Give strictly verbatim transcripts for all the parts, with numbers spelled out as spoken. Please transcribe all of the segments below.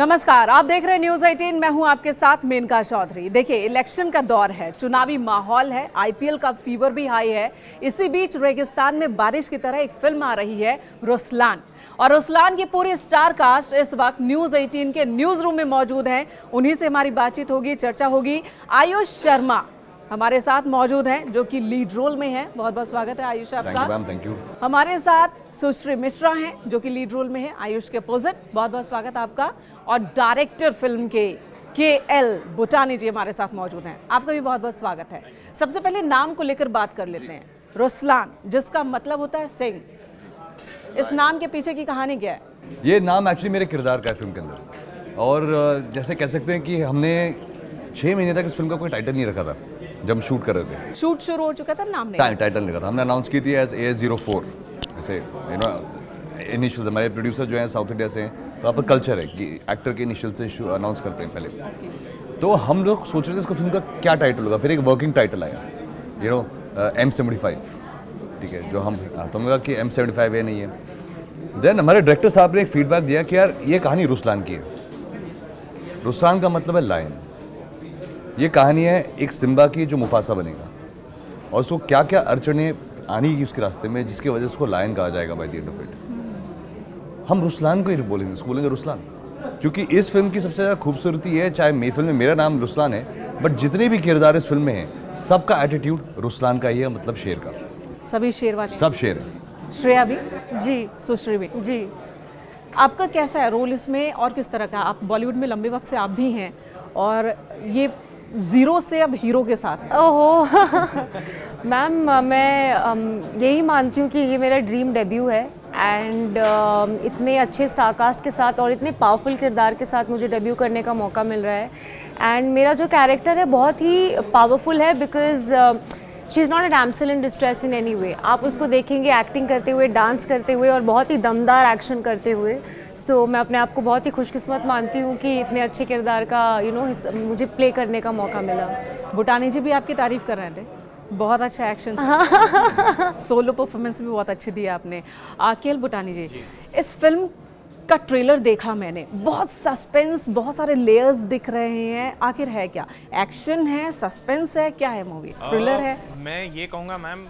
नमस्कार, आप देख रहे हैं न्यूज अठारह, मैं हूं आपके साथ मेनका चौधरी। देखिए, इलेक्शन का दौर है, चुनावी माहौल है, आईपीएल का फीवर भी हाई है। इसी बीच रेगिस्तान में बारिश की तरह एक फिल्म आ रही है रुस्लान, और रुस्लान की पूरी स्टार कास्ट इस वक्त न्यूज अठारह के न्यूज रूम में मौजूद हैं। उन्हीं से हमारी बातचीत होगी, चर्चा होगी। आयुष शर्मा हमारे साथ मौजूद हैं, जो कि लीड रोल में हैं। बहुत बहुत स्वागत है आयुष आपका। Thank you. हमारे साथ सुश्री मिश्रा हैं, जो कि लीड रोल में हैं आयुष के अपोजिट। बहुत बहुत स्वागत आपका। और डायरेक्टर फिल्म के के एल बुटानी जी हमारे साथ मौजूद हैं, आपका भी बहुत बहुत स्वागत है। सबसे पहले नाम को लेकर बात कर लेते हैं। रुस्लान, जिसका मतलब होता है सिंह, इस नाम के पीछे की कहानी क्या है? ये नाम एक्चुअली मेरे किरदार का है फिल्म के अंदर, और जैसे कह सकते हैं कि हमने छः महीने तक इस फिल्म का कोई टाइटल नहीं रखा था। जब हम शूट कर रहे थे, शूट शुरू हो चुका था, नाम नहीं, टाइटल लिखा था हमने, अनाउंस की थी एज ए ज़ीरो फोर। जैसे यू नो इनिशियल, हमारे प्रोड्यूसर जो हैं साउथ इंडिया से हैं, तो आपका कल्चर है कि एक्टर के इनिशियल से अनाउंस करते हैं पहले। तो हम लोग सोच रहे थे इसको फिल्म का क्या टाइटल होगा, फिर एक वर्किंग टाइटल आया, you know M seventy five, ठीक है, जो हम तो हमने कहा कि एम सेवेंटी फाइव है नहीं है। देन हमारे डायरेक्टर साहब ने एक फीडबैक दिया कि यार ये कहानी रुस्लान की है। रुस्लान का मतलब है लायन। ये कहानी है एक सिम्बा की जो मुफासा बनेगा, और उसको क्या क्या अड़चने आनी की उसके रास्ते में, जिसकी वजह से उसको लायन कहा जाएगा by the end of it. हम रुस्लान को ही बोलेंगे, इसको बोलेंगे रुस्लान, क्योंकि इस फिल्म की सबसे ज़्यादा खूबसूरती है, चाहे मेरी फिल्म में मेरा नाम रुस्लान है, बट जितने भी किरदार इस फिल्म में हैं सबका एटीट्यूड रुस्लान का ही है, मतलब शेर का। सभी शेर वाले, सब शेर। श्रेया भी जी, सुश्री भी जी, आपका कैसा है रोल इसमें और किस तरह का? आप बॉलीवुड में लंबे वक्त से आप भी हैं, और ये जीरो से अब हीरो के साथ। ओहो मैम, मैं यही मानती हूँ कि ये मेरा ड्रीम डेब्यू है, एंड uh, इतने अच्छे स्टारकास्ट के साथ और इतने पावरफुल किरदार के साथ मुझे डेब्यू करने का मौका मिल रहा है। एंड मेरा जो कैरेक्टर है बहुत ही पावरफुल है, because she is not a damsel in distress in any way. आप उसको देखेंगे एक्टिंग करते हुए, डांस करते हुए, और बहुत ही दमदार एक्शन करते हुए। सो so, मैं अपने आप को बहुत ही खुशकिस्मत मानती हूँ कि इतने अच्छे किरदार का यू you नो know, मुझे प्ले करने का मौका मिला। बुटानी जी भी आपकी तारीफ़ कर रहे थे, बहुत अच्छा एक्शन, सोलो परफॉर्मेंस भी बहुत अच्छी दी आपने। आकेल बुटानी जी, जी, इस फिल्म का ट्रेलर देखा मैंने, बहुत सस्पेंस, बहुत सारे लेयर्स दिख रहे हैं, आखिर है क्या? एक्शन है, सस्पेंस है, क्या है मूवी? ट्रेलर है, मैं ये कहूँगा मैम,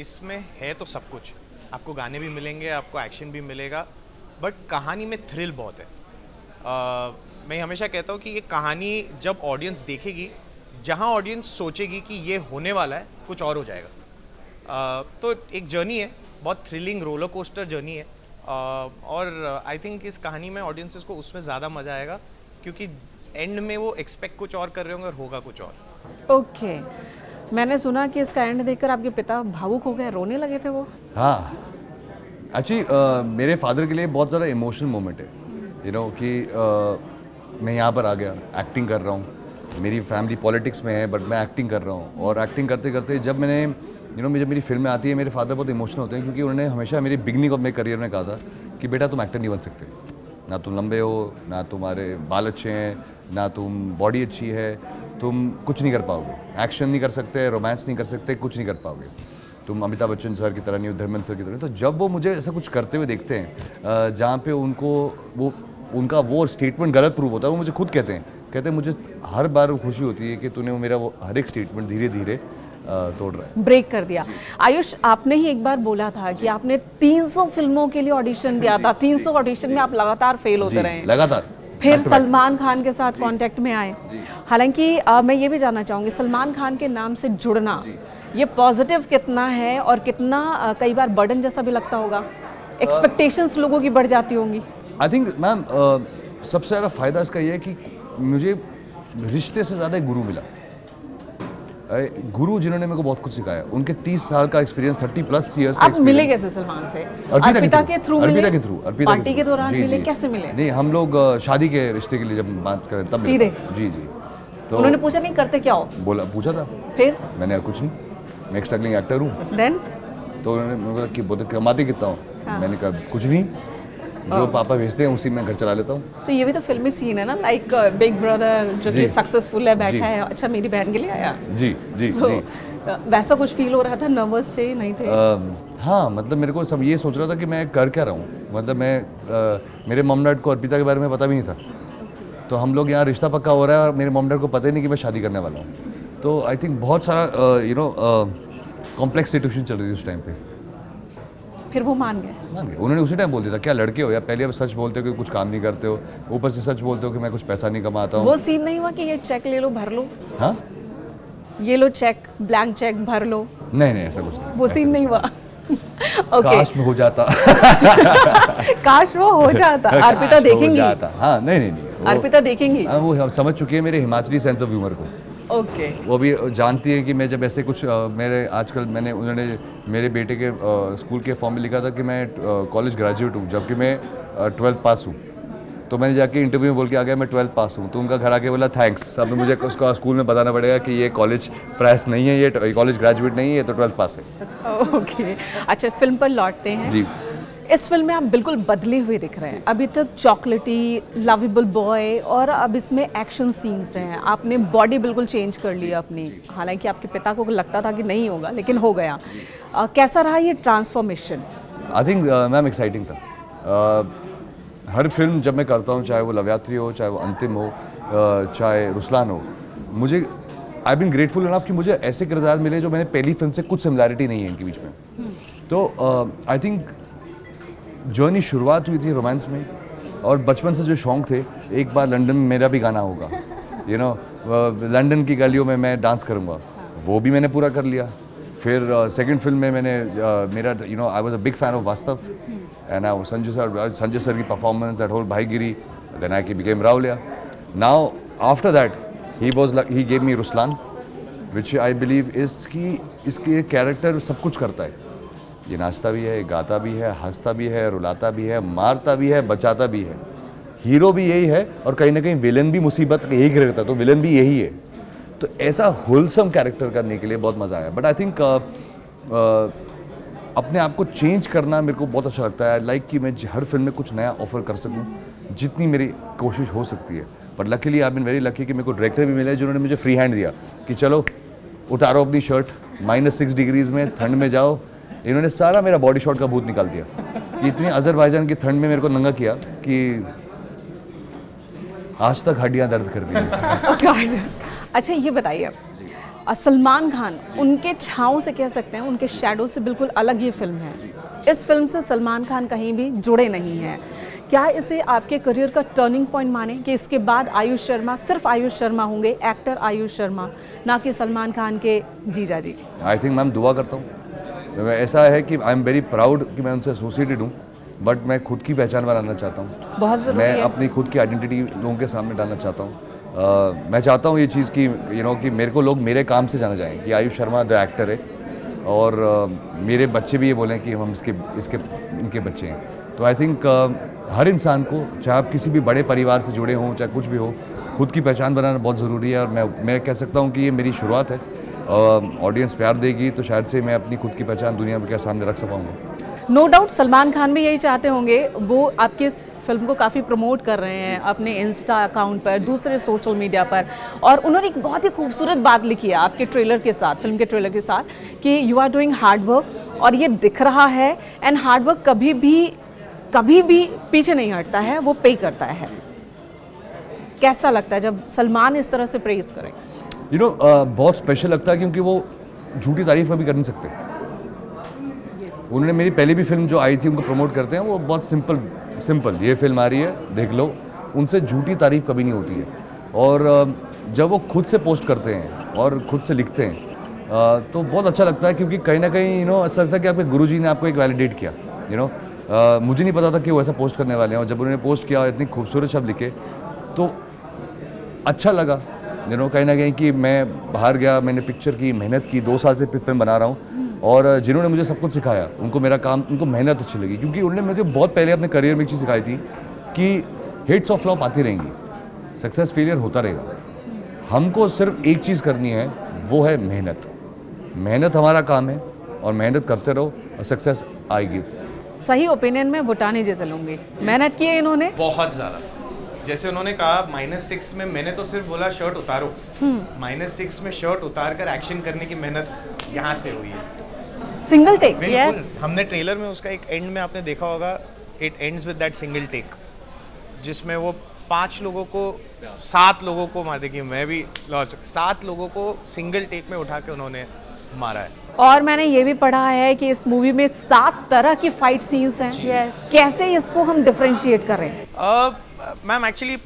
इसमें है तो सब कुछ। आपको गाने भी मिलेंगे, आपको एक्शन भी मिलेगा, बट कहानी में थ्रिल बहुत है। आ, मैं हमेशा कहता हूँ कि ये कहानी जब ऑडियंस देखेगी, जहाँ ऑडियंस सोचेगी कि ये होने वाला है, कुछ और हो जाएगा। आ, तो एक जर्नी है, बहुत थ्रिलिंग रोलर कोस्टर जर्नी है, आ, और आई थिंक इस कहानी में ऑडियंसेस को उसमें ज़्यादा मज़ा आएगा, क्योंकि एंड में वो एक्सपेक्ट कुछ और कर रहे होंगे और होगा कुछ और। Okay okay. मैंने सुना कि इसका एंड देखकर आपके पिता भावुक हो गए, रोने लगे थे वो। हाँ एक्चुअली uh, मेरे फादर के लिए बहुत ज़्यादा इमोशनल मोमेंट है, यू you नो know, कि uh, मैं यहाँ पर आ गया, एक्टिंग कर रहा हूँ, मेरी फैमिली पॉलिटिक्स में है बट मैं एक्टिंग कर रहा हूँ, और एक्टिंग करते करते जब मैंने यू you नो know, जब मेरी फिल्म में आती है, मेरे फादर बहुत इमोशनल होते हैं, क्योंकि उन्होंने हमेशा मेरी बिगनिंग ऑफ मेरे करियर में कहा था कि बेटा तुम एक्टर नहीं बन सकते, ना तुम लंबे हो, ना तुम्हारे बाल अच्छे हैं, ना तुम बॉडी अच्छी है, तुम कुछ नहीं कर पाओगे, एक्शन नहीं कर सकते, रोमांस नहीं कर सकते, कुछ नहीं कर पाओगे, तुम अमिताभ बच्चन सर की तरह नहीं हो, धर्मेंद्र सर की तरह नहीं। तो जब वो मुझे ऐसा कुछ करते हुए देखते हैं जहाँ पे उनको वो उनका वो स्टेटमेंट गलत प्रूव होता है, वो मुझे खुद कहते हैं, कहते हैं मुझे हर बार खुशी होती है कि तूने वो मेरा वो हर एक स्टेटमेंट धीरे धीरे तोड़ रहा है, ब्रेक कर दिया। आयुष, आपने ही एक बार बोला था कि आपने तीन सौ फिल्मों के लिए ऑडिशन दिया था, तीन सौ ऑडिशन में आप लगातार फेल होते रहे, लगातार, फिर सलमान खान के साथ कांटेक्ट में आए। हालांकि मैं ये भी जानना चाहूँगी, सलमान खान के नाम से जुड़ना ये पॉजिटिव कितना है, और कितना कई बार बर्डन जैसा भी लगता होगा, एक्सपेक्टेशंस लोगों की बढ़ जाती होंगी? आई थिंक मैम सबसे ज़्यादा फ़ायदा इसका ये है कि मुझे रिश्ते से ज़्यादा गुरु मिला, गुरु जिन्होंने मेरे को बहुत कुछ सिखाया, उनके तीस साल का एक्सपीरियंस, थर्टी प्लस इयर्स का। आप मिले कैसे सलमान से? अर्पिता के थ्रू मिले, अर्पिता के थ्रू, पार्टी के दौरान मिले, कैसे मिले? नहीं, हम लोग शादी के रिश्ते के लिए जब बात करें तब सीधे, जी जी, तो उन्होंने पूछा नहीं करते क्या हो, बोला पूछा था, फिर मैंने कुछ नहीं, मैं स्ट्रगलिंग एक्टर हूँ। देन तो उन्होंने कि बहुत कमाते कितना हूँ, मैंने कहा कुछ नहीं, जो पापा भेजते हैं उसी में घर चला लेता हूँ। तो ये भी तो फिल्मी सीन है ना, लाइक बिग ब्रदर जो कि सक्सेसफुल है, बैठा है, अच्छा मेरी बहन के लिए आया, जी जी, तो जी वैसा कुछ फील हो रहा था? नर्वस थे नहीं थे? आ, हाँ, मतलब मेरे को सब ये सोच रहा था कि मैं कर क्या रहा हूँ, मतलब मैं आ, मेरे मॉम डैड को अर्पिता के बारे में पता भी नहीं था, तो हम लोग यहाँ रिश्ता पक्का हो रहा है और मेरे मॉम डैड को पता ही नहीं कि मैं शादी करने वाला हूँ। तो आई थिंक बहुत सारा यू नो कॉम्प्लेक्स सिचुएशन चल रही थी उस टाइम पे। फिर वो मान गए मान गए उन्होंने उसी टाइम बोल दिया था, क्या लड़के हो या पहले अब सच बोलते हो कि कुछ काम नहीं करते हो, ऊपर से सच बोलते हो कि मैं कुछ पैसा नहीं कमाता हूँ। वो सीन नहीं हुआ कि ये चेक ले लो भर लो, हाँ ये लो चेक, ब्लैंक चेक भर लो? नहीं नहीं ऐसा कुछ नहीं, वो सीन नहीं हुआ। okay. काश में हो जाता। काश वो हो जाता। अर्पिता देखेंगी? हाँ नहीं नहीं, नहीं अर्पिता देखेंगी, आ, वो समझ चुकी है मेरे हिमाचली सेंस ऑफ ह्यूमर को। Okay okay. वो भी जानती है कि मैं जब ऐसे कुछ आ, मेरे आजकल मैंने उन्होंने मेरे बेटे के आ, स्कूल के फॉर्म में लिखा था कि मैं कॉलेज ग्रेजुएट हूँ जबकि मैं ट्वेल्थ पास हूँ, तो मैंने जाके इंटरव्यू में बोल के आ गया मैं ट्वेल्थ पास हूँ, तो उनका घर आके बोला थैंक्स, अब मुझे उसका स्कूल में बताना पड़ेगा कि ये कॉलेज प्राइस नहीं है, ये कॉलेज ग्रेजुएट नहीं है, ये तो ट्वेल्थ पास है। ओके अच्छा फिल्म पर लौटते हैं जी। इस फिल्म में आप बिल्कुल बदले हुए दिख रहे हैं, अभी तक चॉकलेटी लवेबल बॉय और अब इसमें एक्शन सीन्स हैं, आपने बॉडी बिल्कुल चेंज कर लिया अपनी, हालांकि आपके पिता को लगता था कि नहीं होगा लेकिन हो गया। uh, कैसा रहा ये transformation? I think ma'am exciting था। uh, हर फिल्म जब मैं करता हूँ, चाहे वो लवयात्री हो, चाहे वो अंतिम हो, uh, चाहे रुस्लान हो, मुझे आई बीन ग्रेटफुल इनफ कि मुझे ऐसे किरदार मिले जो मैंने पहली फिल्म से कुछ सिमिलैरिटी नहीं है इनके बीच में। तो आई थिंक जर्नी शुरुआत हुई थी रोमांस में, और बचपन से जो शौक़ थे एक बार लंदन में मेरा भी गाना होगा, यू नो लंदन की गलियों में मैं डांस करूँगा, वो भी मैंने पूरा कर लिया। फिर सेकंड uh, फिल्म में मैंने uh, मेरा you know I was a big fan of Vaastav and I Sanjay sir Sanjay sir की परफॉर्मेंस एट होल भाईगिरी, देन आई बिकेम रावलिया। Now after that he was like he gave me Ruslan which I believe is कि इसके character सब कुछ करता है, ये नाचता भी है, गाता भी है, हंसता भी है, रुलाता भी है, मारता भी है, बचाता भी है, हीरो भी यही है और कहीं ना कहीं विलन भी मुसीबत यही करता है, तो विलन भी यही है। तो ऐसा होलसम कैरेक्टर करने के लिए बहुत मज़ा आया। बट आई थिंक अपने आप को चेंज करना मेरे को बहुत अच्छा लगता है, लाइक like कि मैं हर फिल्म में कुछ नया ऑफर कर सकूँ जितनी मेरी कोशिश हो सकती है। But luckily I am very lucky कि मेरे को डायरेक्टर भी मिले जिन्होंने मुझे फ्री हैंड दिया कि चलो उतारो अपनी शर्ट, माइनस सिक्स डिग्रीज़ में ठंड में जाओ। इन्होंने सारा मेरा बॉडी शॉट का भूत निकाल दिया कि इतनी अजरबैजान की ठंड में मेरे को नंगा किया कि आज तक हड्डियां दर्द कर दी। अच्छा ये बताइए, सलमान खान उनके छाँव से कह सकते हैं, उनके शैडो से बिल्कुल अलग ये फिल्म है, इस फिल्म से सलमान खान कहीं भी जुड़े नहीं हैं, क्या इसे आपके करियर का टर्निंग पॉइंट माने कि इसके बाद आयुष शर्मा सिर्फ आयुष शर्मा होंगे, एक्टर आयुष शर्मा, ना कि सलमान खान के जीजा जी? आई थिंक मैम दुआ करता हूँ, ऐसा है कि आई एम वेरी प्राउड कि मैं उनसे एसोसिएटेड हूँ, बट मैं खुद की पहचान बनाना चाहता हूँ, बहुत मैं अपनी खुद की आइडेंटिटी लोगों के सामने डालना चाहता हूँ। uh, मैं चाहता हूँ ये चीज़ कि यू नो कि मेरे को लोग मेरे काम से जाना जाएँ कि आयुष शर्मा द एक्टर है, और uh, मेरे बच्चे भी ये बोलें कि हम इसके इसके इनके बच्चे हैं। तो आई थिंक uh, हर इंसान को, चाहे आप किसी भी बड़े परिवार से जुड़े हों, चाहे कुछ भी हो, खुद की पहचान बनाना बहुत ज़रूरी है। और मैं मैं कह सकता हूँ कि ये मेरी शुरुआत है, ऑडियंस uh, प्यार देगी तो शायद से मैं अपनी खुद की पहचान दुनिया के सामने रख सकूँगा। नो डाउट सलमान खान भी यही चाहते होंगे, वो आपकी इस फिल्म को काफ़ी प्रमोट कर रहे हैं अपने इंस्टा अकाउंट पर, दूसरे सोशल मीडिया पर, और उन्होंने एक बहुत ही खूबसूरत बात लिखी है आपके ट्रेलर के साथ, फिल्म के ट्रेलर के साथ, कि you are doing hard work और ये दिख रहा है, एंड हार्ड वर्क कभी भी कभी भी पीछे नहीं हटता है, वो पे करता है। कैसा लगता है जब सलमान इस तरह से प्रेज करें? यू नो बहुत स्पेशल लगता है क्योंकि वो झूठी तारीफ कभी कर नहीं सकते। उन्होंने मेरी पहली भी फिल्म जो आई थी उनको प्रमोट करते हैं, वो बहुत सिंपल सिंपल ये फिल्म आ रही है देख लो, उनसे झूठी तारीफ कभी नहीं होती है। और जब वो खुद से पोस्ट करते हैं और खुद से लिखते हैं तो बहुत अच्छा लगता है, क्योंकि कहीं ना कहीं यू नो ऐसा लगता है कि आपके गुरुजी ने आपको एक वैलिडेट किया। यू नो मुझे नहीं पता था कि वो ऐसा पोस्ट करने वाले हैं, और जब उन्होंने पोस्ट किया और इतनी खूबसूरत शब्द लिखे तो अच्छा लगा। यू नो कहीं ना कहीं कि मैं बाहर गया, मैंने पिक्चर की मेहनत की, दो साल से फिल्म बना रहा हूँ, और जिन्होंने मुझे सब कुछ सिखाया उनको मेरा काम, उनको मेहनत अच्छी लगी, क्योंकि उन्होंने मुझे बहुत पहले अपने करियर में एक चीज़ सिखाई थी कि हिट्स और फ्लॉप आती रहेंगी, सक्सेस फेलियर होता रहेगा, हमको सिर्फ एक चीज़ करनी है, वो है मेहनत। मेहनत हमारा काम है और मेहनत करते रहो और सक्सेस आएगी। सही ओपिनियन में बुटानी जैसे लूँगी, मेहनत की है इन्होंने बहुत ज़्यादा। जैसे उन्होंने कहा माइनस सिक्स में, मैंने तो सिर्फ बोला शर्ट उतारो, माइनस सिक्स में शर्ट उतार कर एक्शन करने की मेहनत यहाँ से हुई है, सिंगल टेक। यस, हमने ट्रेलर में उसका एक एंड में आपने देखा होगा it ends with that single take, जिसमें वो पांच लोगों को सात लोगों को मार देखिए मैं भी लॉज सात लोगों को सिंगल टेक में उठा के उन्होंने मारा है। और मैंने ये भी पढ़ा है कि इस मूवी में सात तरह के फाइट सीन्स हैं। yes. कैसे इसको हम डिफ्रेंशिएट करें? मैम एक्चुअली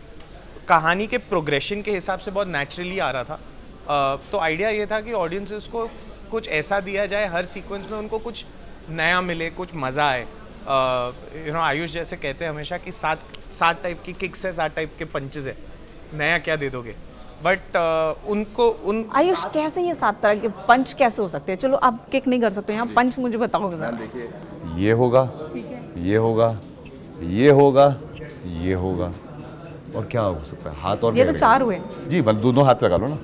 कहानी के प्रोग्रेशन के हिसाब से बहुत नेचुरली आ रहा था, uh, तो आइडिया ये था कि ऑडियंसेस को कुछ ऐसा दिया जाए हर सीक्वेंस में उनको कुछ नया मिले, कुछ मज़ा आए। यू नो आयुष जैसे कहते हैं हमेशा कि सात सात टाइप की किक्स है, सात टाइप के पंचेज है, नया क्या दे दोगे? बट uh, उनको उन आयुष कैसे ये सात तरह के पंच कैसे हो सकते हैं? चलो आप किक नहीं कर सकते, यहाँ पंच मुझे बताओगे जरा। देखिए ये होगा, ये होगा, ये होगा, ये होगा और क्या हो सकता है? हाथ और ये तो चार हुए जी, बस दोनों हाथ लगा लो ना।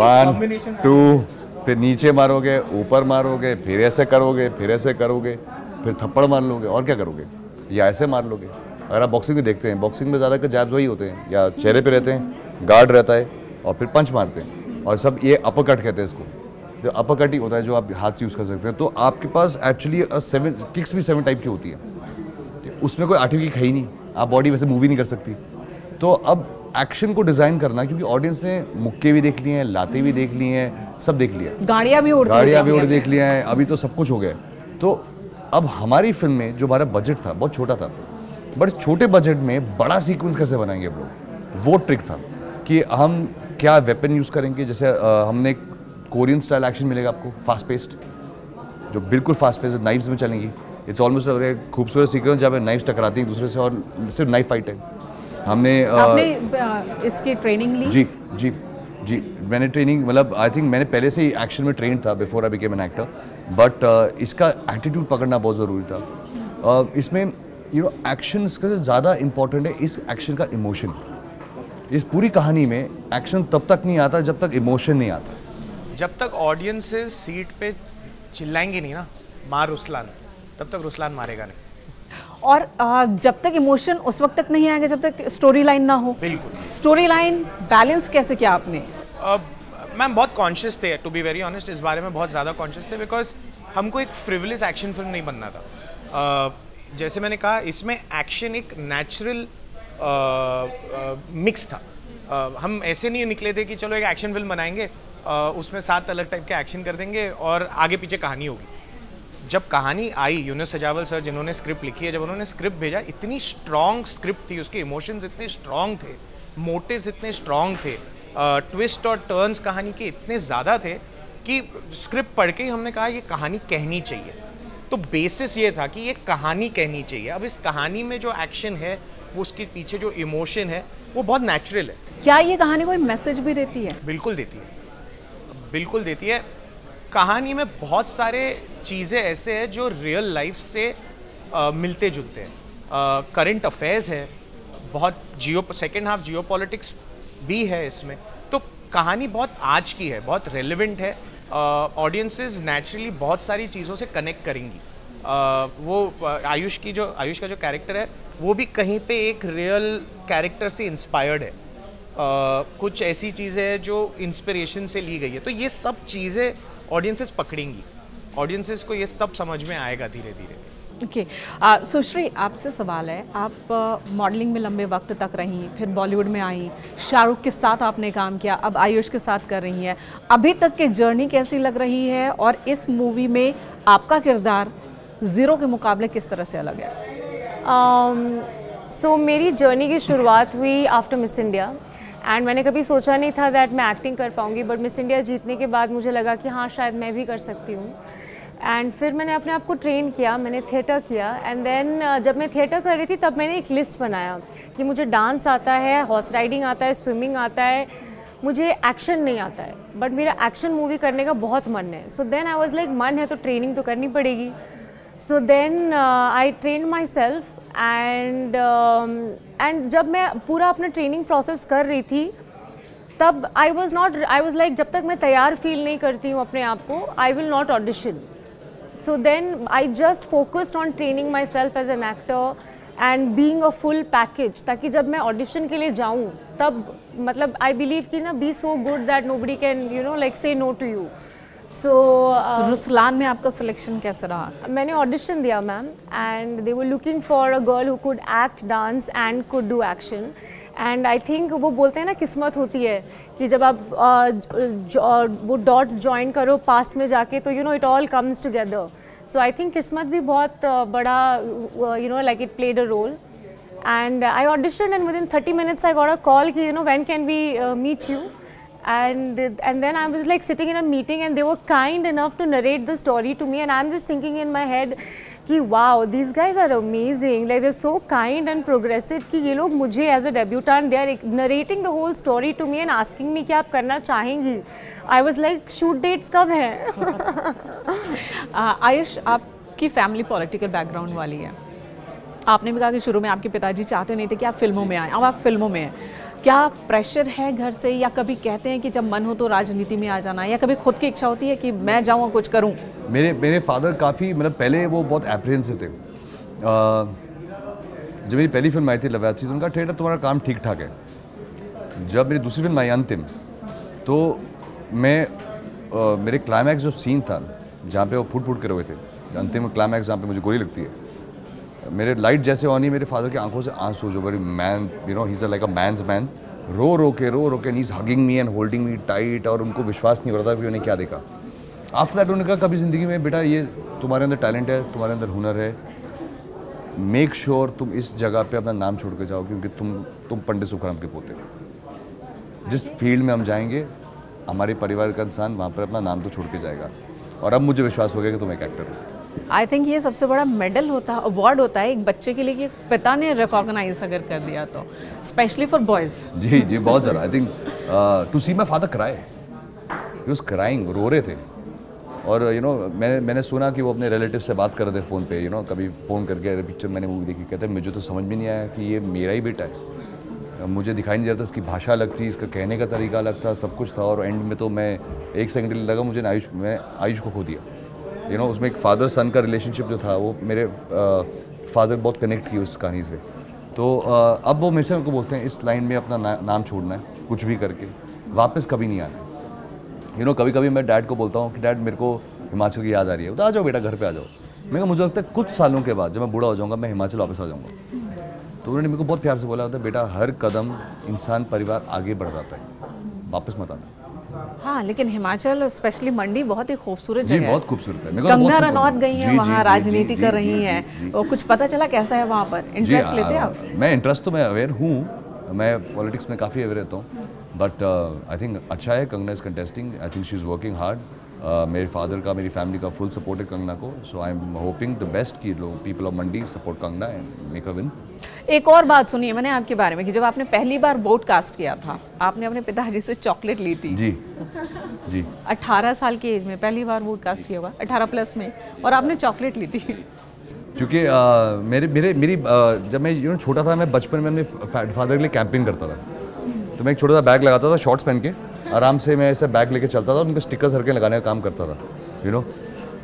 वन टू फिर नीचे मारोगे, ऊपर मारोगे, फिर ऐसे करोगे, फिर ऐसे करोगे, फिर थप्पड़ मार लोगे और क्या करोगे, या ऐसे मार लोगे। अगर आप बॉक्सिंग भी देखते हैं, बॉक्सिंग में ज़्यादा के जैब्स वही होते हैं, या चेहरे पे रहते हैं, गार्ड रहता है और फिर पंच मारते हैं और सब। ये अपर कट कहते हैं इसको, जो अपर कट ही होता है जो आप हाथ से यूज़ कर सकते हैं। तो आपके पास एक्चुअली सेवन किक्स भी सेवन टाइप की होती है, उसमें कोई आठवीं किक है ही नहीं, आप बॉडी वैसे मूवी नहीं कर सकती। तो अब एक्शन को डिज़ाइन करना, क्योंकि ऑडियंस ने मुक्के भी देख लिए हैं, लाते भी देख लिए हैं, सब देख लिया, गाड़ियाँ भी गाड़ियाँ भी और देख लिया है, अभी तो सब कुछ हो गया। तो अब हमारी फिल्म में जो हमारा बजट था बहुत छोटा था, बट छोटे बजट में बड़ा सीक्वेंस कैसे बनाएंगे हम लोग, वो ट्रिक था कि हम क्या वेपन यूज़ करेंगे। जैसे आ, हमने कोरियन स्टाइल एक्शन मिलेगा आपको, फास्ट पेस्ट, जो बिल्कुल फास्ट पेस्ट नाइफ्स में चलेंगी। इट्स ऑलमोस्ट खूबसूरत सीक्वेंस जहाँ पे नाइफ्स टकराती हैं एक दूसरे से और सिर्फ नाइफ फाइट है। हमने आ, इसकी ट्रेनिंग ली जी जी जी मैंने ट्रेनिंग मतलब आई थिंक मैंने पहले से ही एक्शन में ट्रेन था before I became an actor, but uh, इसका एटीट्यूड पकड़ना बहुत ज़रूरी था। uh, इसमें यू नो एक्शन का ज़्यादा इम्पॉर्टेंट है, इस एक्शन का इमोशन। इस पूरी कहानी में एक्शन तब तक नहीं आता जब तक इमोशन नहीं आता, जब तक ऑडियंसेस सीट पे चिल्लाएंगे नहीं ना मार रुस्लान, तब तक रुस्लान मारेगा नहीं। और जब तक इमोशन उस वक्त तक नहीं आएगा जब तक स्टोरी लाइन ना हो। बिल्कुल, स्टोरी लाइन बैलेंस कैसे किया आपने? मैम बहुत कॉन्शियस थे, टू बी वेरी ऑनेस्ट इस बारे में बहुत ज़्यादा कॉन्शियस थे, बिकॉज हमको एक फ्रिवलेस एक्शन फिल्म नहीं बनना था। uh, जैसे मैंने कहा इसमें एक्शन एक नेचुरल मिक्स uh, uh, था। uh, हम ऐसे नहीं निकले थे कि चलो एक एक्शन फिल्म बनाएंगे, uh, उसमें सात अलग टाइप के एक्शन कर देंगे और आगे पीछे कहानी होगी। जब कहानी आई, यूनिस सजावल सर जिन्होंने स्क्रिप्ट लिखी है, जब उन्होंने स्क्रिप्ट भेजा, इतनी स्ट्रांग स्क्रिप्ट थी, उसके इमोशंस इतने स्ट्रांग थे, मोटिव्स इतने स्ट्रांग थे, ट्विस्ट और टर्न्स कहानी के इतने ज़्यादा थे कि स्क्रिप्ट पढ़ के ही हमने कहा ये कहानी कहनी चाहिए। तो बेसिस ये था कि ये कहानी कहनी चाहिए। अब इस कहानी में जो एक्शन है वो उसके पीछे जो इमोशन है वो बहुत नेचुरल है। क्या ये कहानी कोई मैसेज भी देती है? बिल्कुल देती है, बिल्कुल देती है। कहानी में बहुत सारे चीज़ें ऐसे हैं जो रियल लाइफ से आ, मिलते जुलते हैं। करंट अफेयर्स है, बहुत geo second half geopolitics भी है इसमें। तो कहानी बहुत आज की है, बहुत रेलिवेंट है। ऑडियंसेस नेचुरली बहुत सारी चीज़ों से कनेक्ट करेंगी। आ, वो आयुष की जो आयुष का जो कैरेक्टर है वो भी कहीं पे एक रियल कैरेक्टर से इंस्पायर्ड है। आ, कुछ ऐसी चीज़ें हैं जो इंस्पिरेशन से ली गई है। तो ये सब चीज़ें ऑडियंसेस पकड़ेंगी, ऑडियंसेस को ये सब समझ में आएगा धीरे धीरे। Okay okay. सुश्री आपसे सवाल है, आप मॉडलिंग में लंबे वक्त तक रहीं, फिर बॉलीवुड में आई, शाहरुख के साथ आपने काम किया, अब आयुष के साथ कर रही हैं। अभी तक की जर्नी कैसी लग रही है और इस मूवी में आपका किरदार ज़ीरो के मुकाबले किस तरह से अलग है? सो um, so, मेरी जर्नी की शुरुआत हुई आफ्टर मिस इंडिया, एंड मैंने कभी सोचा नहीं था दैट मैं एक्टिंग कर पाऊँगी, बट मिस इंडिया जीतने के बाद मुझे लगा कि हाँ शायद मैं भी कर सकती हूँ। एंड फिर मैंने अपने आप को ट्रेन किया, मैंने थिएटर किया, एंड देन uh, जब मैं थिएटर कर रही थी तब मैंने एक लिस्ट बनाया कि मुझे डांस आता है, हॉर्स राइडिंग आता है, स्विमिंग आता है, मुझे एक्शन नहीं आता है, बट मेरा एक्शन मूवी करने का बहुत मन है। So then I was like मन है तो ट्रेनिंग तो करनी पड़ेगी। So then I train myself, and and जब मैं पूरा अपना ट्रेनिंग प्रोसेस कर रही थी तब I was not I was like जब तक मैं तैयार फील नहीं करती हूँ अपने आप को I will not audition. So then I just focused on training myself as an actor and being a full package, ताकि जब मैं audition के लिए जाऊँ तब मतलब I believe कि ना be so good that nobody can you know like say no to you. So Ruslaan में आपका सिलेक्शन कैसा रहा? मैंने ऑडिशन दिया ma'am, and they were looking for a girl who could act, dance and could do action. And I think वो बोलते हैं ना किस्मत होती है कि जब आप uh, वो डॉट्स ज्वाइन करो पास्ट में जाके तो you know it all comes together. So I think किस्मत भी बहुत uh, बड़ा you know like it played a role. And I auditioned, and within thirty minutes I got a call कि you know when can we uh, meet you, and and then I was like sitting in a meeting and they were kind enough to narrate the story to me, and I'm just thinking in my head कि wow, these guys are amazing, like they're so kind and progressive कि ये लोग मुझे as a debutant they are narrating the whole story to me and asking me कि आप करना चाहेंगी। I was like shoot dates कब हैं? आयुष, आपकी फैमिली पॉलिटिकल बैकग्राउंड वाली है, आपने भी कहा कि शुरू में आपके पिताजी चाहते नहीं थे कि आप फिल्मों में आएँ, अब आप फिल्मों में हैं। क्या प्रेशर है घर से, या कभी कहते हैं कि जब मन हो तो राजनीति में आ जाना, या कभी खुद की इच्छा होती है कि मैं जाऊँ और कुछ करूँ? मेरे मेरे फादर काफ़ी मतलब पहले वो बहुत एप्रिहेंसिव थे। जब मेरी पहली फिल्म आई थी लवयात्री तो उनका थिएटर तुम्हारा काम ठीक ठाक है। जब मेरी दूसरी फिल्म आई अंतिम तो मैं आ, मेरे क्लाइमैक्स जो सीन था जहाँ पर वो फूट फूट कर हुए थे, अंतिम क्लाइमैक्स जहाँ पर मुझे गोली लगती है, मेरे लाइट जैसे ऑन ही मेरे फादर की आंखों से आंसू, जो बड़ी man you know he is like a man's man, रो रो के रो रो के नीज hugging me and holding me tight, और उनको विश्वास नहीं हो रहा था कि उन्हें क्या देखा। आफ्टर दैट उन्होंने कहा कभी ज़िंदगी में बेटा ये तुम्हारे अंदर टैलेंट है, तुम्हारे अंदर हुनर है, मेक श्योर sure तुम इस जगह पे अपना नाम छोड़ कर जाओ, क्योंकि तुम तुम पंडित सुखराम के पोते हो। जिस फील्ड में हम जाएंगे हमारे परिवार का इंसान वहाँ पर अपना नाम तो छोड़ के जाएगा, और अब मुझे विश्वास हो गया कि तुम एक एक्टर हो। आई थिंक ये सबसे बड़ा मेडल होता है, अवार्ड होता है एक बच्चे के लिए कि पिता ने रिकॉग्नाइज अगर कर दिया तो, स्पेशली फॉर बॉयज। जी जी बहुत ज़्यादा। I think to see my father cry, he was crying, रो रहे थे, और यू you नो know, मैंने मैंने सुना कि वो अपने रिलेटिव से बात कर रहे थे फ़ोन पे, यू you नो know, कभी फ़ोन करके अरे पिक्चर मैंने मूवी देखी, कहते मुझे तो समझ में नहीं आया कि ये मेरा ही बेटा है, मुझे दिखाई नहीं दे रहा था, इसकी भाषा अलग थी, इसका कहने का तरीका अलग था, सब कुछ था, और एंड में तो मैं एक सेकेंड के लिए लगा मुझे आयुष मैं आयुष को खो दिया। यू you नो know, उसमें एक फादर सन का रिलेशनशिप जो था वो मेरे फादर बहुत कनेक्ट किए उस कहानी से। तो आ, अब वो हमेशा उनको बोलते हैं इस लाइन में अपना ना, नाम छोड़ना है, कुछ भी करके वापस कभी नहीं आना। यू you नो know, कभी कभी मैं डैड को बोलता हूँ कि डैड मेरे को हिमाचल की याद आ रही है, तो आ जाओ बेटा घर पे आ जाओ। मैंने कहा मुझे लगता है कुछ सालों के बाद जब मैं बूढ़ा हो जाऊँगा मैं हिमाचल वापस आ जाऊँगा। तो उन्होंने मेरे को बहुत प्यार से बोला होता है बेटा हर कदम इंसान परिवार आगे बढ़ जाता है, वापस मत आना। हाँ लेकिन हिमाचल स्पेशली मंडी बहुत ही खूबसूरत जगह है। बहुत खूबसूरत है। कंगना रणौत गई हैं वहाँ, राजनीति कर रही हैं, और कुछ पता चला कैसा है वहाँ पर? इंटरेस्ट लेते हैं आप? मैं इंटरेस्ट तो मैं अवेयर हूँ, मैं पॉलिटिक्स में काफ़ी अवेयर रहता हूँ, बट आई थिंक अच्छा है Kangana is contesting, I think she is working hard. मेरे फादर का मेरी फैमिली का फुल सपोर्ट है कंगना को, so I am hoping the best कि लोग people of Mandi support Kangana and make a win. एक और बात सुनिए मैंने आपके बारे में कि जब आपने पहली बार वोट कास्ट किया था आपने अपने पिताजी से चॉकलेट ली थी। जी जी। अठारह साल की एज में पहली बार वोट कास्ट किया हुआ, अठारह प्लस में, और आपने चॉकलेट ली थी क्योंकि मेरे मेरे मेरी जब मैं यू नो छोटा था, मैं बचपन में अपने फादर के लिए कैंपेन करता था, तो मैं एक छोटा सा बैग लगाता था, शॉर्ट्स पहन के आराम से मैं ऐसा बैग लेके चलता था, उनको स्टिकर्स हर के लगाने का काम करता था यू नो।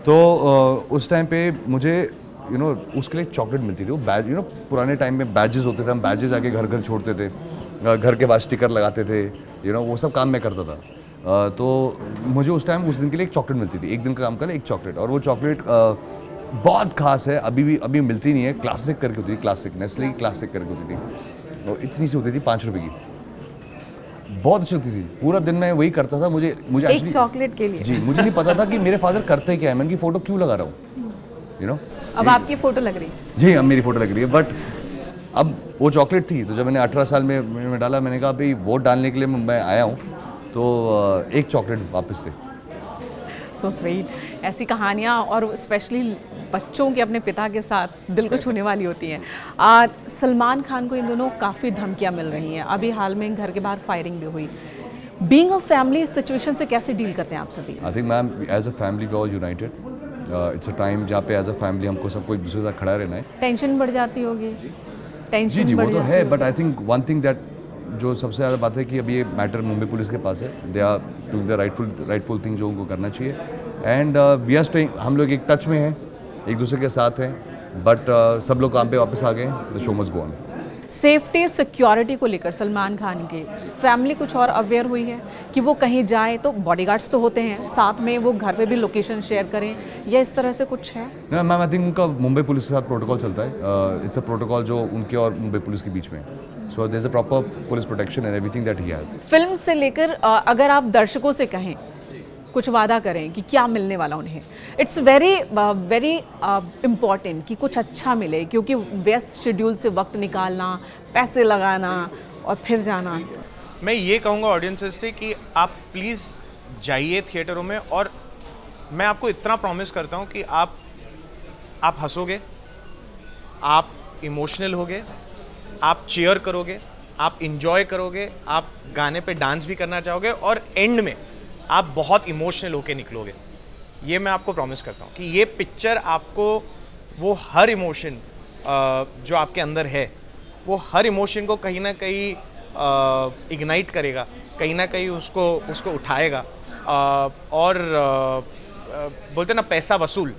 तो उस टाइम पर मुझे यू नो उसके लिए चॉकलेट मिलती थी, वो बैज यू नो पुराने टाइम में बैजेस होते थे, हम बैजेस आके घर घर छोड़ते थे, घर के बाद स्टिकर लगाते थे यू नो, वो सब काम मैं करता था। तो मुझे उस टाइम उस दिन के लिए एक चॉकलेट मिलती थी, एक दिन का काम करना एक चॉकलेट, और वो चॉकलेट बहुत खास है, अभी भी अभी मिलती नहीं है, क्लासिक करके होती थी, क्लासिक नेस्ले की क्लासिक करके होती थी, और इतनी सी होती थी पाँच रुपये की, बहुत अच्छी होती थी। पूरा दिन मैं वही करता था, मुझे मुझे एक चॉकलेट के लिए जी मुझे नहीं पता था कि मेरे फादर करते क्या है, मैं उनकी फ़ोटो क्यों लगा रहा हूँ You know? अब आपकी फोटो लग रही है। जी अब मेरी फोटो लग रही है, बट अब वो चॉकलेट थी। तो जब मैंने अठारह साल में में डाला, मैंने कहा भाई वोट डालने के लिए मैं आया हूँ, तो एक चॉकलेट वापस से। सो स्वीट, ऐसी कहानियाँ और स्पेशली बच्चों के अपने पिता के साथ दिल को छूने वाली होती हैं। सलमान खान को इन दोनों काफ़ी धमकियाँ मिल रही हैं, अभी हाल में घर के बाहर फायरिंग भी हुई। बीइंग अ फैमिली इस सिचुएशन से कैसे डील करते हैं आप सभी? I think ma'am as a family we are united. It's a time जहाँ पे एज अ फैमिली हमको सबको एक दूसरे के साथ खड़ा रहना है। टेंशन बढ़ जाती होगी। टेंशन जी जी वो तो है, but I think one thing that जो सबसे ज़्यादा बात है कि अब ये मैटर मुंबई पुलिस के पास है, they are doing the rightful rightful thing जो उनको करना चाहिए, एंड वी आर स्टेइंग, हम लोग एक टच में हैं, एक दूसरे के साथ हैं, बट uh, सब लोग काम पे वापस आ गए, the show must go on. Safety security को लेकर सलमान खान की फैमिली कुछ और अवेयर हुई है कि वो कहीं जाए तो बॉडीगार्ड्स तो होते हैं, साथ में वो घर पे भी लोकेशन शेयर करें या इस तरह से कुछ है? मैम आई थिंक उनका मुंबई पुलिस के साथ प्रोटोकॉल चलता है, इट्स अ प्रोटोकॉल जो उनके और मुंबई पुलिस के बीच में, so there is a proper police protection and everything that he has. Film से लेकर अगर आप दर्शकों से कहें, कुछ वादा करें कि क्या मिलने वाला उन्हें, इट्स वेरी वेरी इम्पॉर्टेंट कि कुछ अच्छा मिले, क्योंकि वेस्ट शेड्यूल से वक्त निकालना, पैसे लगाना और फिर जाना। मैं ये कहूँगा ऑडियंसेस से कि आप प्लीज़ जाइए थिएटरों में, और मैं आपको इतना प्रॉमिस करता हूँ कि आप आप हंसोगे, आप इमोशनल होगे, आप चीयर करोगे, आप इंजॉय करोगे, आप गाने पे डांस भी करना चाहोगे और एंड में आप बहुत इमोशनल होके निकलोगे। ये मैं आपको प्रॉमिस करता हूँ कि ये पिक्चर आपको वो हर इमोशन जो आपके अंदर है, वो हर इमोशन को कहीं ना कहीं इग्नाइट करेगा, कहीं ना कहीं उसको उसको उठाएगा। आ, और आ, बोलते ना पैसा वसूल,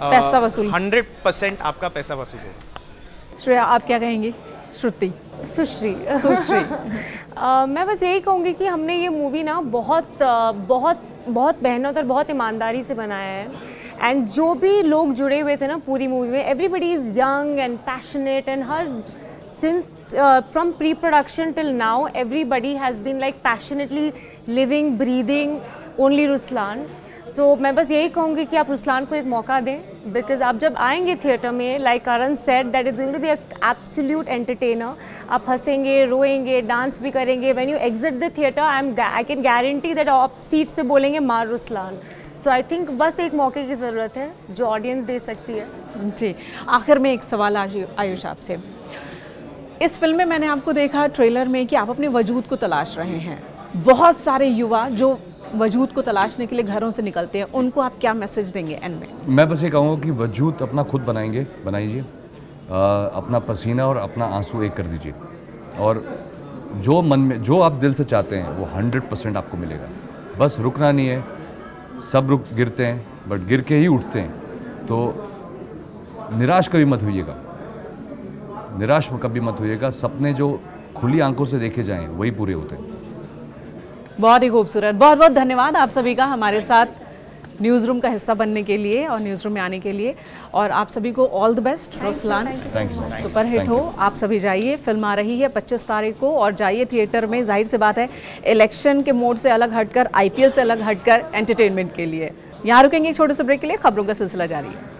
पैसा वसूल हंड्रेड परसेंट आपका पैसा वसूल होगा। श्रेया आप क्या कहेंगी? श्रुति सुश्री सुश्री uh, मैं बस यही कहूँगी कि हमने ये मूवी ना बहुत बहुत बहुत मेहनत और बहुत ईमानदारी से बनाया है, एंड जो भी लोग जुड़े हुए थे ना पूरी मूवी में, everybody is young and passionate, and her since from pre production till now everybody has been like passionately living breathing only Ruslan. So so, मैं बस यही कहूँगी कि आप रुस्लान को एक मौका दें, बिकॉज आप जब आएंगे थिएटर में, like Karan said that is going to be absolute entertainer. आप हंसेंगे, रोएंगे, डांस भी करेंगे। When you exit the theatre I am I can guarantee that आप सीट्स पे बोलेंगे मार रुस्लान। सो आई थिंक बस एक मौके की ज़रूरत है जो ऑडियंस दे सकती है। जी, आखिर में एक सवाल आयुष आपसे, इस फिल्म में मैंने आपको देखा ट्रेलर में कि आप अपने वजूद को तलाश रहे हैं, बहुत सारे युवा जो वजूद को तलाशने के लिए घरों से निकलते हैं, उनको आप क्या मैसेज देंगे एंड में? मैं बस ये कहूँगा कि वजूद अपना खुद बनाएंगे बनाइए, अपना पसीना और अपना आंसू एक कर दीजिए, और जो मन में जो आप दिल से चाहते हैं वो हंड्रेड परसेंट आपको मिलेगा। बस रुकना नहीं है, सब रुक गिरते हैं बट गिर के ही उठते हैं, तो निराश कभी मत होइएगा, निराश कभी मत होइएगा। सपने जो खुली आंखों से देखे जाएँ वही पूरे होते हैं। बहुत ही खूबसूरत, बहुत बहुत धन्यवाद आप सभी का हमारे साथ न्यूज़ रूम का हिस्सा बनने के लिए और न्यूज़ रूम में आने के लिए, और आप सभी को all the best. Ruslan super hit हो, आप सभी जाइए, फिल्म आ रही है पच्चीस तारीख को, और जाइए थिएटर में, जाहिर सी बात है इलेक्शन के मोड से अलग हटकर, आई पी एल से अलग हटकर एंटरटेनमेंट के लिए। यहाँ रुकेंगे एक छोटे से ब्रेक के लिए, खबरों का सिलसिला जारी है।